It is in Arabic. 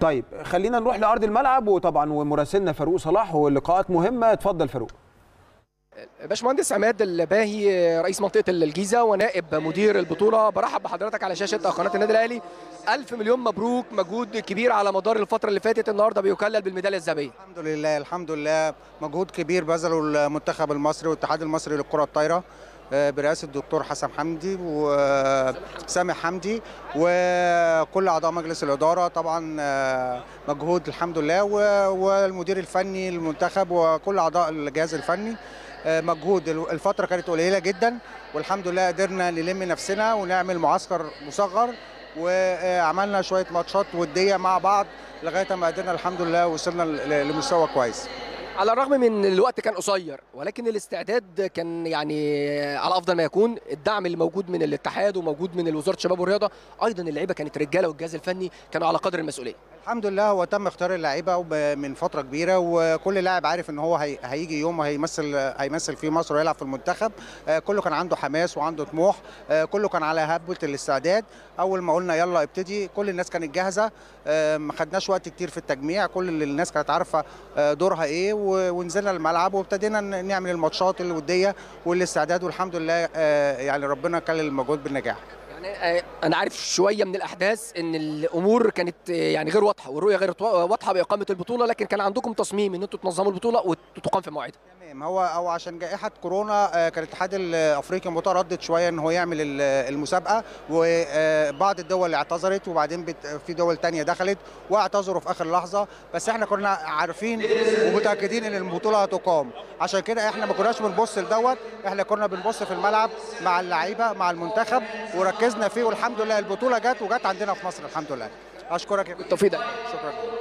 طيب خلينا نروح لأرض الملعب، وطبعا ومراسلنا فاروق صلاح واللقاءات مهمة. اتفضل فاروق. باشمهندس عماد الباهي رئيس منطقة الجيزة ونائب مدير البطولة، برحب بحضرتك على شاشة قناة النادي الأهلي. 1000 مليون مبروك، مجهود كبير على مدار الفترة اللي فاتت، النهارده بيكلل بالميدالية الذهبية. الحمد لله مجهود كبير بذله المنتخب المصري والاتحاد المصري للكرة الطايرة برئاسة الدكتور حسن حمدي وسامح حمدي وكل أعضاء مجلس الإدارة، طبعا مجهود الحمد لله، والمدير الفني للمنتخب وكل أعضاء الجهاز الفني. مجهود الفترة كانت قليلة جدا، والحمد لله قدرنا نلم نفسنا ونعمل معسكر مصغر، وعملنا شوية ماتشات ودية مع بعض لغاية ما قدرنا الحمد لله وصلنا لمستوى كويس. على الرغم من الوقت كان قصير، ولكن الاستعداد كان يعني على افضل ما يكون، الدعم اللي موجود من الاتحاد وموجود من وزارة الشباب والرياضة، ايضا اللعيبة كانت رجالة والجهاز الفني كانوا على قدر المسؤولية. الحمد لله هو تم اختيار اللعيبة من فترة كبيرة، وكل لاعب عارف ان هو هيجي يوم هيمثل في مصر ويلعب في المنتخب. كله كان عنده حماس وعنده طموح، كله كان على هبة الاستعداد. اول ما قلنا يلا ابتدي كل الناس كانت جاهزة، ما خدناش وقت كتير في التجميع، كل الناس كانت عارفة دورها ايه، ونزلنا الملعب وابتدينا نعمل الماتشات الودية والاستعداد، والحمد لله يعني ربنا كلل المجهود بالنجاح. أنا عارف شوية من الأحداث إن الأمور كانت يعني غير واضحة والرؤية غير واضحة بإقامة البطولة، لكن كان عندكم تصميم إن أنتوا تنظموا البطولة وتقام في موعدها. تمام، هو عشان جائحة كورونا كان الاتحاد الأفريقي متردد شوية إن هو يعمل المسابقة، وبعض الدول اعتذرت، وبعدين في دول تانية دخلت واعتذروا في آخر لحظة، بس إحنا كنا عارفين ومتأكدين إن البطولة هتقام، عشان كده إحنا ما كناش بنبص لدوت، إحنا كنا بنبص في الملعب مع اللعيبة مع المنتخب وركزنا فيه، والحمد لله البطولة جت عندنا في مصر الحمد لله. أشكرك بالتوفيق. شكرا.